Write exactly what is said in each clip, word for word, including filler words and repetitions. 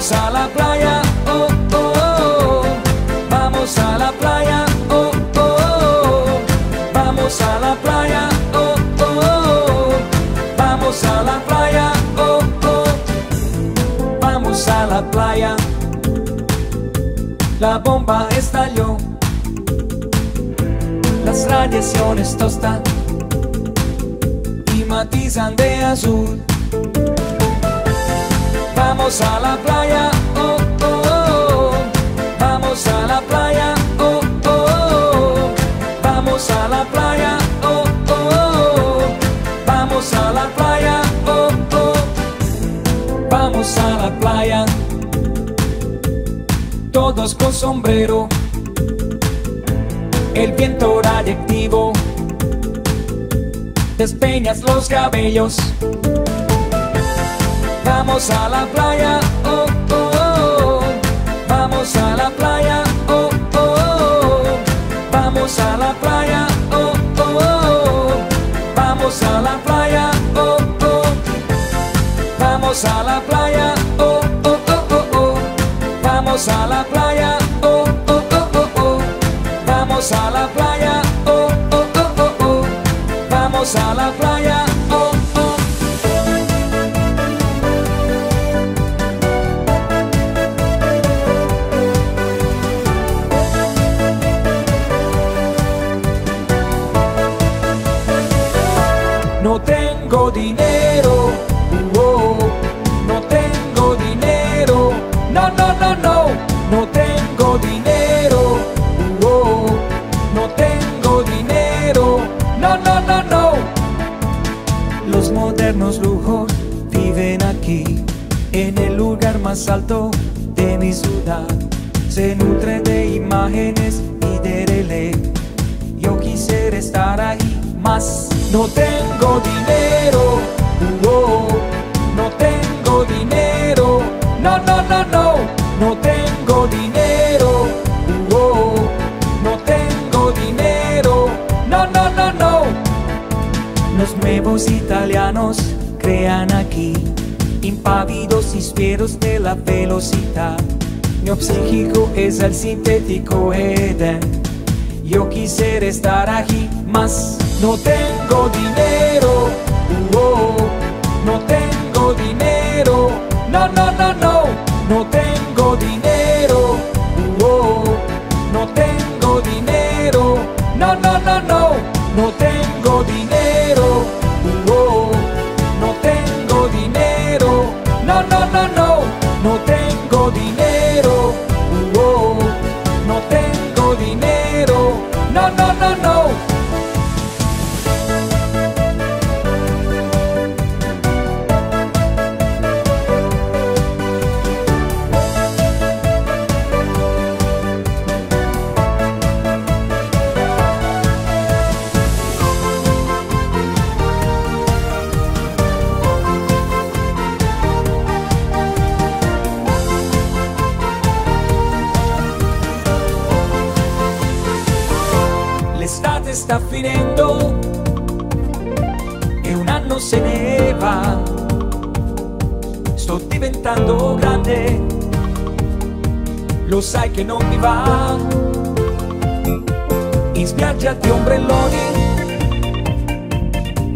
Vamos a la playa, oh, oh, oh, oh. Vamos a la playa, oh, oh, oh, oh. Vamos a la playa, oh, oh, oh, oh. Vamos a la playa, oh, oh. Vamos a la playa. La bomba estalló, las radiaciones tostan y matizan de azul. Vamos a la playa, oh, oh, oh, oh. Vamos a la playa, oh, oh, oh, oh. Vamos a la playa, oh, oh, oh, oh. Vamos a la playa, oh, oh. Vamos a la playa. Todos con sombrero, el viento radiactivo, despeñas los cabellos. Vamos a la playa, oh, oh, oh, oh. Vamos a la playa, oh, oh, oh, oh. Vamos a la playa, oh, oh, oh, oh. Vamos a la playa, oh, oh. Vamos a la playa, oh, oh, oh, oh. Vamos a la playa, oh, oh, oh, oh. Vamos a la playa, oh, oh, oh, oh. Vamos a la playa. No tengo dinero, uh oh, no tengo dinero, no, no, no, no, no tengo dinero, uh oh, no tengo dinero, no, no, no, no. Los modernos lujos viven aquí, en el lugar más alto de mi ciudad. Se nutren de imágenes y de relé, yo quisiera estar ahí. No tengo dinero, uh oh, no tengo dinero, no, no, no, no, no tengo dinero, uh oh, no tengo dinero, no, no, no, no. Los nuevos italianos crean aquí, impávidos y fieros de la velocidad. Mi psíquico es el sintético Eden, yo quisiera estar aquí más. No tengo dinero, uh oh, no tengo dinero, no, no, no, no, no tengo dinero, uh oh, no tengo dinero, no, no, no, no, no tengo dinero, uh oh, no tengo dinero, no, no, no, no, no tengo dinero, uh oh, no tengo dinero, no, no, no, no. L'estate sta finendo e un anno se ne va. Sto diventando grande, lo sai che non mi va. In spiaggia di ombrelloni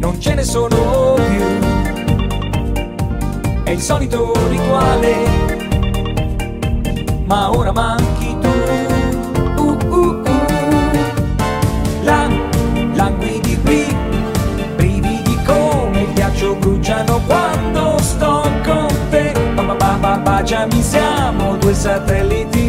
non ce ne sono più, è il solito rituale, ma ora manchi tu. Languidi qui, brividi come il ghiaccio bruciano quando sto con te. Ba ba ba ba, già mi siamo due satelliti.